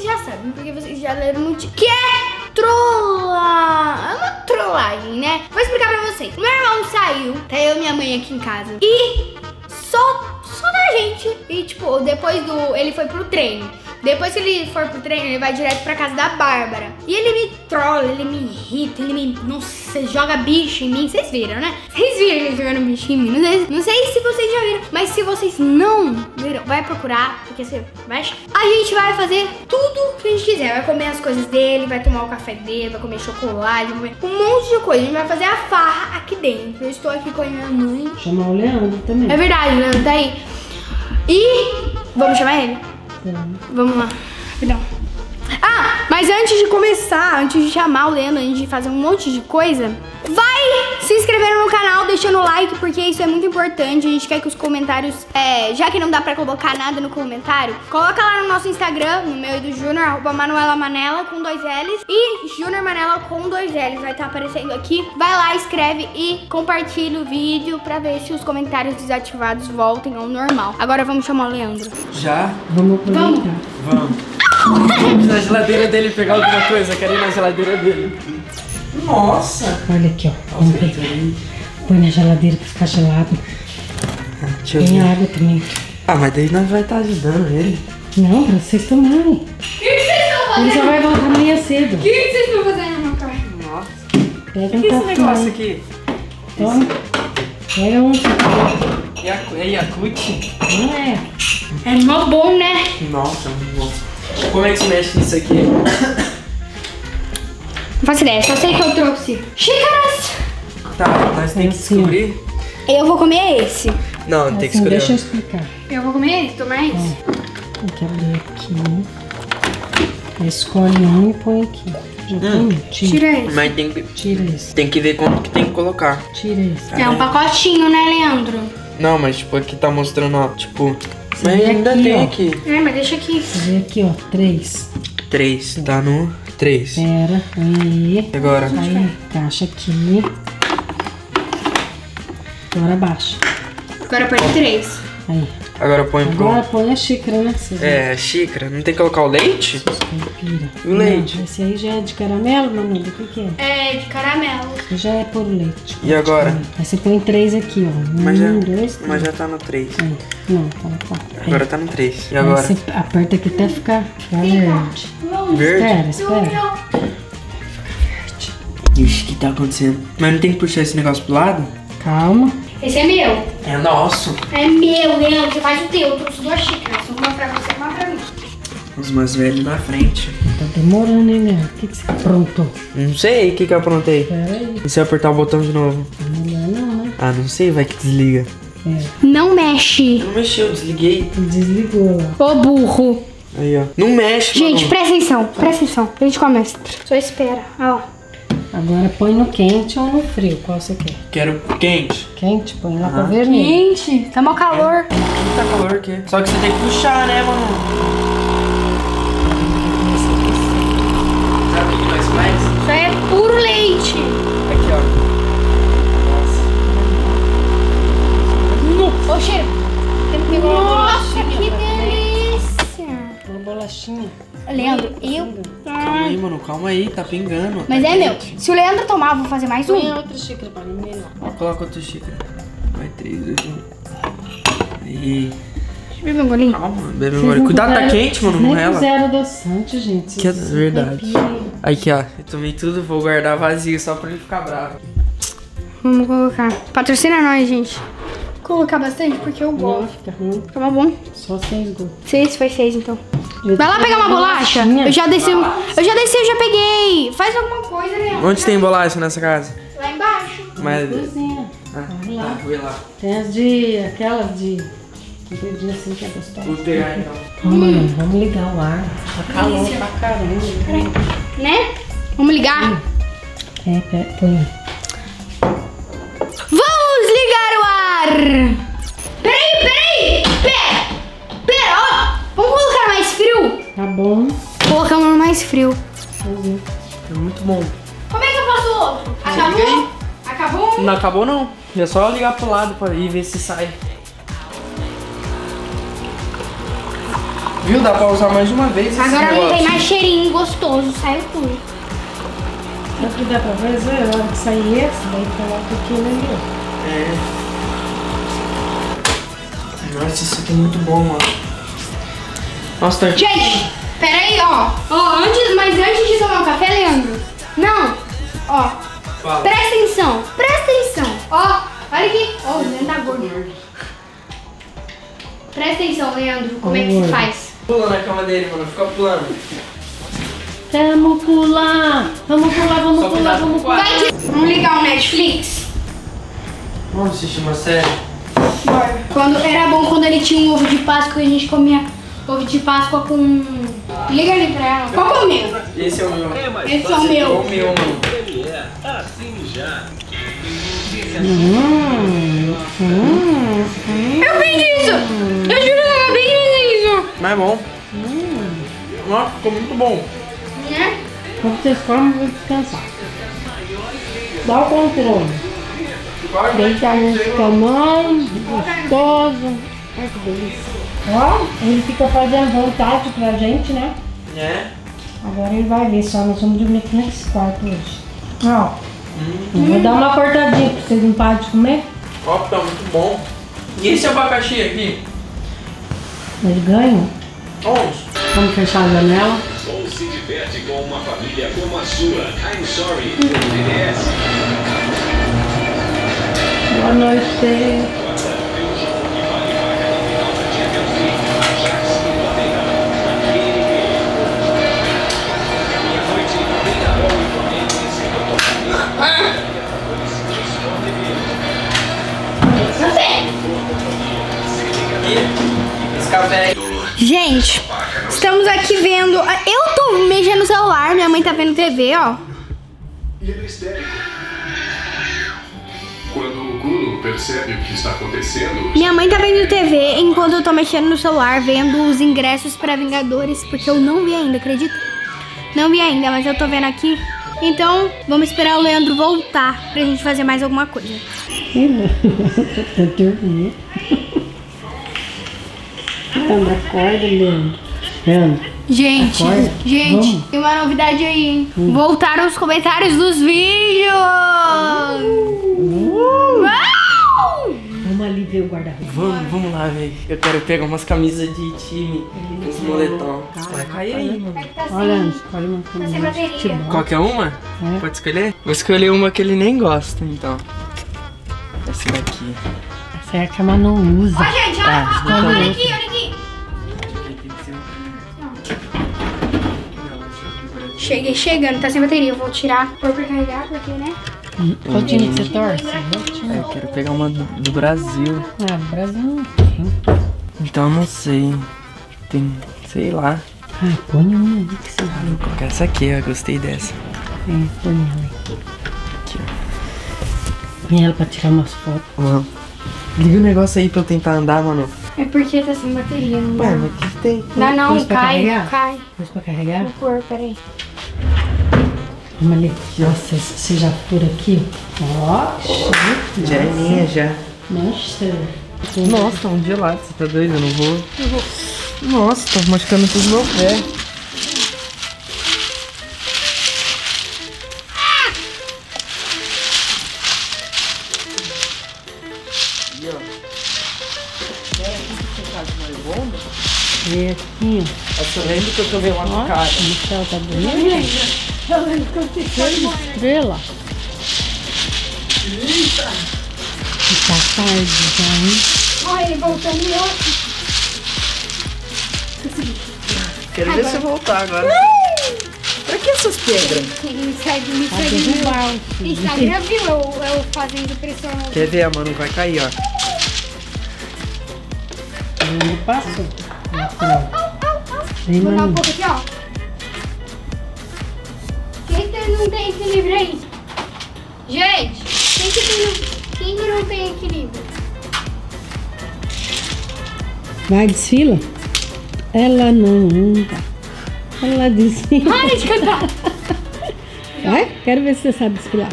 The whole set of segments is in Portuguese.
vocês já sabem, porque vocês já leram muito. Que é trollar. É uma trollagem, né? Vou explicar pra vocês. Meu irmão saiu, tá eu e minha mãe aqui em casa. E só da gente. E tipo, depois do... ele foi pro treino. Depois que ele for pro treino, ele vai direto pra casa da Bárbara. E ele me trola, ele me irrita, ele me... Nossa, joga bicho em mim. Vocês viram, né? Vocês viram ele jogando bicho em mim. Não sei se vocês já viram. Mas se vocês não viram, vai procurar. Porque você vai achar. A gente vai fazer tudo que a gente quiser. Vai comer as coisas dele, vai tomar o café dele, vai comer chocolate, vai comer um monte de coisa. A gente vai fazer a farra aqui dentro. Eu estou aqui com a minha mãe. Chamar o Leandro também. É verdade, o Leandro tá aí. E vamos chamar ele? Vamos lá, perdão. Ah, mas antes de começar, antes de chamar o Leandro, antes de fazer um monte de coisa, vai se inscrever no canal, deixando o like, porque isso é muito importante. A gente quer que os comentários, já que não dá pra colocar nada no comentário, coloca lá no nosso Instagram, no meu e do Junior, @manuelamanella com 2 L's e Junior Manella com 2 L's, vai estar aparecendo aqui. Vai lá, escreve e compartilha o vídeo pra ver se os comentários desativados voltem ao normal. Agora vamos chamar o Leandro. Já? Vamos. Vamos na geladeira dele pegar alguma coisa, quero ir na geladeira dele. Nossa! Olha aqui, ó. Vamos pegar. Põe na geladeira pra ficar gelado. Deixa eu ver. Tem água também. Ah, mas daí nós vai estar ajudando ele. Não, pra vocês tomarem. O que vocês estão fazendo? Ele só vai voltar amanhã cedo. O que vocês estão fazendo no carro? Nossa. Pega um café. O que é esse negócio aqui? Toma. Pega um café. É Yakut? Não é. É mó bom, né? Nossa, muito bom. Como é que se mexe nisso aqui? Não faço ideia, só sei que eu trouxe xícaras. Tá, mas tem que descobrir. Eu vou comer esse. Não, tem que escolher. Deixa eu explicar. Eu vou comer esse, tomar esse. Tem que abrir aqui. Escolhe um e põe aqui. Já tem? Tira esse. Mas tem que... Tira esse. Tem que ver quanto que tem que colocar. Tira esse. É um pacotinho, né, Leandro? Não, mas tipo, aqui tá mostrando, ó, tipo... Mas ainda aqui, tem aqui. É, mas deixa aqui. Vê aqui, ó. 3. 3. Tá no 3. Pera. Aí. Agora. Aí, encaixa aqui. Agora abaixa. Agora põe 3. Aí. Agora põe... Agora põe a xícara, né? É, a xícara. Não tem que colocar o leite? E o leite? Esse aí já é de caramelo, Manu? O que é? É, de caramelo. Já é por leite. E agora? Aí você põe 3 aqui, ó. Mas, 1, 2, 3. Mas já tá no 3. Não, tá no 4. Agora tá no 3. E agora? Aí você aperta aqui até ficar verde. Verde? Espera. Fica verde. Ixi, o que tá acontecendo? Mas não tem que puxar esse negócio pro lado? Calma. Esse é meu. É nosso. É meu, Leandro. Você faz o teu. Eu trouxe 2 xícaras. Uma pra você, uma pra mim. Os mais velhos na frente. Tá demorando, hein, Leandro? O que você aprontou? Não sei o que eu aprontei. Peraí. E se eu apertar o botão de novo? Não, né? Ah, não sei. Vai que desliga. É. Não mexe. Não mexeu. Eu desliguei. Desligou. Ô, burro. Aí, ó. Não mexe, gente, mano. Presta atenção. Presta atenção. A gente começa. Só espera. Ó. Agora põe no quente ou no frio, qual você quer? Quero quente. Quente? Põe lá pra vermelho. Quente? Tá mó calor. Tá calor aqui. Só que você tem que puxar, né, mano? Sabe o que nós faz? Isso aí é puro leite. Aqui, ó. Nossa. Ô, cheiro. Tem que pegar uma bolachinha. Nossa, que delícia. Uma bolachinha. Leandro, calma aí, mano, calma aí, tá pingando. Mas é meu, se o Leandro tomar, eu vou fazer mais um. Põe outra xícara pra mim, melhor. Ó, coloca outra xícara. Vai, 3, 2, 1. Aí. Deixa eu beber um golinho. Calma, bebe um golinho. Cuidado, tá quente, mano, não é ela. Zero adoçante, gente. Que é verdade. Aqui, ó, eu tomei tudo, vou guardar vazio só pra ele ficar bravo. Vamos colocar. Patrocina nós, gente. Vou colocar bastante porque eu gosto. Não, fica ruim. Fica mais bom. Só 6 gols. 6, foi 6, então. Vai lá pegar uma bolacha? Eu já desci, eu já peguei. Faz alguma coisa, né? Onde tem bolacha nessa casa? Lá embaixo. Mas... cozinha. Ah, lá. Tá, lá. Tem as de... aquelas de... aquele dia assim que é gostosa. Vou pegar, então. Vamos ligar o ar. Tá calor pra caramba. Né? Vamos ligar? É, põe. Vamos ligar o ar! Tá bom. Colocamos mais frio. É muito bom. Como é que eu faço o outro? Acabou? Acabou? Não acabou, não. É só ligar pro lado pra ir ver se sai. Viu? Dá pra usar mais de uma vez. Agora não tem mais cheirinho gostoso, saiu tudo. O que dá pra fazer é a hora que sair esse, daí coloca aquele ali. É. Nossa, isso aqui é muito bom, mano. Nossa, tá... Gente, pera aí, ó. Mas antes de tomar um café, Leandro. Não, ó. Fala. Presta atenção, presta atenção. Ó, olha aqui. Ó, o Leandro tá gordo. Presta atenção, Leandro, como é que se faz. Pula na cama dele, mano, fica pulando. Vamos pular, vamos pular, vamos pular, vamos pular. Vamos ligar o Netflix? Vamos assistir uma série? Bora. Era bom quando ele tinha um ovo de Páscoa e a gente comia ovo de Páscoa com... Liga ali pra ela. Qual é o meu? Esse é o meu. Esse é o meu. O meu, mano. Eu fiz isso! Eu juro que eu fiz isso! Mas é bom. Nossa, ficou muito bom. Né? Quando vocês comem, vão descansar. Dá o controle. Deita no tamanho, gostoso. Ai, que delícia. Ó, ele fica fazendo vontade pra gente, né? É. Agora ele vai ver só, nós vamos dormir aqui nesse quarto hoje. Ó, vou dar uma cortadinha pra vocês não pararem de comer. Ó, tá muito bom. E esse abacaxi aqui? Ele ganha? 11. Vamos fechar a janela. Ou se diverte com uma família como a sua. I'm sorry. Boa noite. Gente, estamos aqui vendo. Eu tô mexendo no celular, minha mãe tá vendo TV, ó. E ele é histérico. Quando o Guru percebe o que está acontecendo. Minha mãe tá vendo TV enquanto eu tô mexendo no celular, vendo os ingressos pra Vingadores, porque eu não vi ainda, acredita? Não vi ainda, mas eu tô vendo aqui. Então, vamos esperar o Leandro voltar pra gente fazer mais alguma coisa. Leandro, acorda, Leandro. Gente, acorda. Gente, tem uma novidade aí, hein? Voltaram os comentários dos vídeos! Vamos ali ver o guarda-roupa. Vamos lá, velho. Eu quero pegar umas camisas de time, uns moletons. Vai cair aí. Olha, escolhe uma camisa. Qualquer uma? É. Pode escolher? Vou escolher uma que ele nem gosta, então. Essa daqui. Essa é que a Manu usa. Ó, gente, olha aqui, olha aqui. Cheguei chegando, tá sem bateria. Eu vou tirar, vou carregar, porque, né? Qual time que você torce? Eu quero pegar uma do Brasil. Ah, do Brasil não tem. Então não sei. Tem, sei lá. Ai, põe uma aí que você vai. Vou colocar essa aqui, eu gostei dessa. É, põe uma aqui. Aqui, ó. Põe ela pra tirar umas fotos. Não. Liga o negócio aí pra eu tentar andar, mano. É porque tá sem bateria, não dá. Ué, mas que tem? Dá não, cai. Pôs pra carregar? Vou pôr, peraí. Vamos ali. Nossa, você já por aqui? Ó, chique. Já é minha, já. Nossa. Nossa, um gelado, você tá doido? Eu não vou... Nossa, tá machucando tudo no meu pé. E aqui, ó. Eu tô vendo que eu tô vendo lá no cara. O céu tá bonito. Estrela. Eita! Que passagem já, hein? Olha ele voltando e outro. Quero ver você voltar agora. Pra que essas pedras? Ele sai de mim, sai de mim. Instagram viu eu fazendo pressão. Quer ver, mano? Vai cair, ó. Ele passou. Vou dar um pouco aqui, ó. Não tem equilíbrio aí. Gente, quem que não tem equilíbrio? Vai, desfila. Ela não anda. Ela desfila. Para de cantar. Vai, quero ver se você sabe desfilar.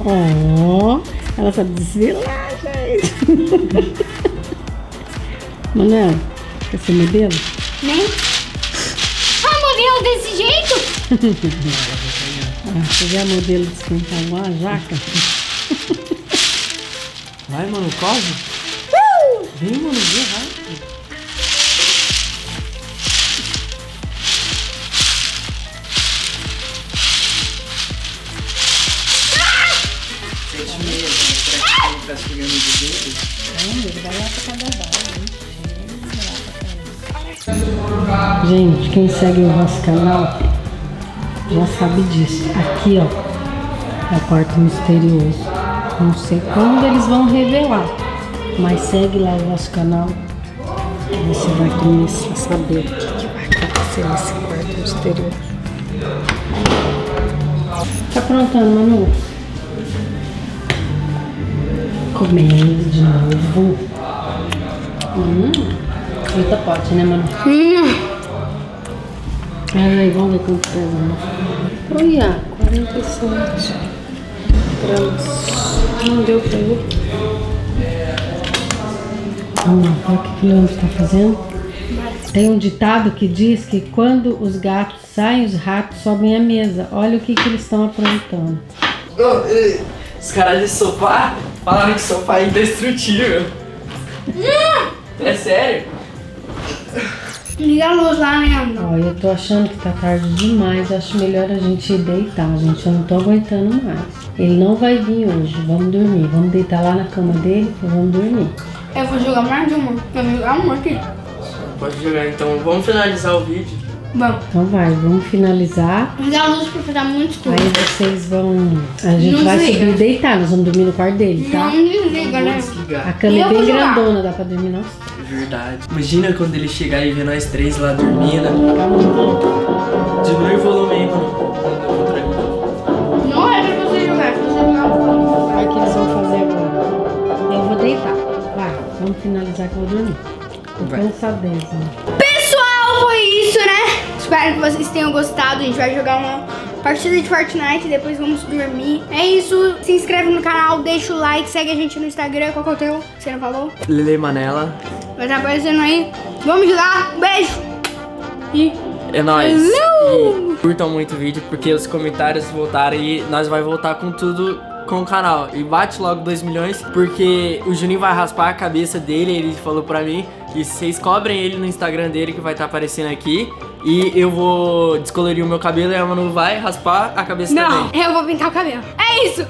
Ó, ela sabe desfilar, gente. Manuela, quer ser modelo? né? Ah, modelo desse jeito? Você já é modelo de esquentar igual a jaca? Vai, mano, corre. Vem, mano, vem, vai. Tá subindo de dedos? Não, ele vai lá pra cada barra. Gente, quem segue o nosso canal já sabe disso. Aqui, ó, é o quarto misterioso. Não sei quando eles vão revelar, mas segue lá o nosso canal que você vai começar a saber o que vai acontecer nesse quarto misterioso. Tá aprontando, Manu? Comendo de novo. Muita pote, né, mano? Ai, vamos ver quanto pesa. Olha, 47 gramas. Não deu pra ver. Vamos lá, olha o que o Leandro tá fazendo. Tem um ditado que diz que quando os gatos saem, os ratos sobem à mesa. Olha o que eles estão aprontando. Os caras de sofá. Falaram que o sofá é indestrutível. É sério? Liga a luz lá, né? Ó, eu tô achando que tá tarde demais. Acho melhor a gente ir deitar, gente. Eu não tô aguentando mais. Ele não vai vir hoje. Vamos dormir. Vamos deitar lá na cama dele e vamos dormir. Eu vou jogar mais de uma. Eu vou jogar uma aqui. Pode jogar, então. Vamos finalizar o vídeo. Vamos. Então vai, vamos finalizar. Vamos dar a luz pra ficar muito escuro. Aí vocês vão... A gente não vai subir e deitar, nós vamos dormir no quarto dele, tá? Não desliga, né? A cama é bem grandona, dá pra dormir nós. Verdade. Imagina quando ele chegar e ver nós três lá dormindo. Diminui o volume aí, mano. Não é pra você jogar, é pra você jogar o volume. Olha o que eles vão fazer agora. Eu vou deitar. Vai, vamos finalizar que eu vou dormir. Tô cansada deles, né? Foi isso, né? Espero que vocês tenham gostado. A gente vai jogar uma partida de Fortnite, depois vamos dormir. É isso. Se inscreve no canal, deixa o like, segue a gente no Instagram. Qual que é o teu? Você não falou? Lele Manella. Vai estar aparecendo aí. Vamos jogar. Beijo. E é nóis. E curtam muito o vídeo, porque os comentários voltaram e nós vai voltar com tudo com o canal. E bate logo 2 milhões, porque o Juninho vai raspar a cabeça dele, ele falou pra mim. E vocês cobrem ele no Instagram dele, que vai estar aparecendo aqui. E eu vou descolorir o meu cabelo e a Manu vai raspar a cabeça também. Não, eu vou pintar o cabelo. É isso!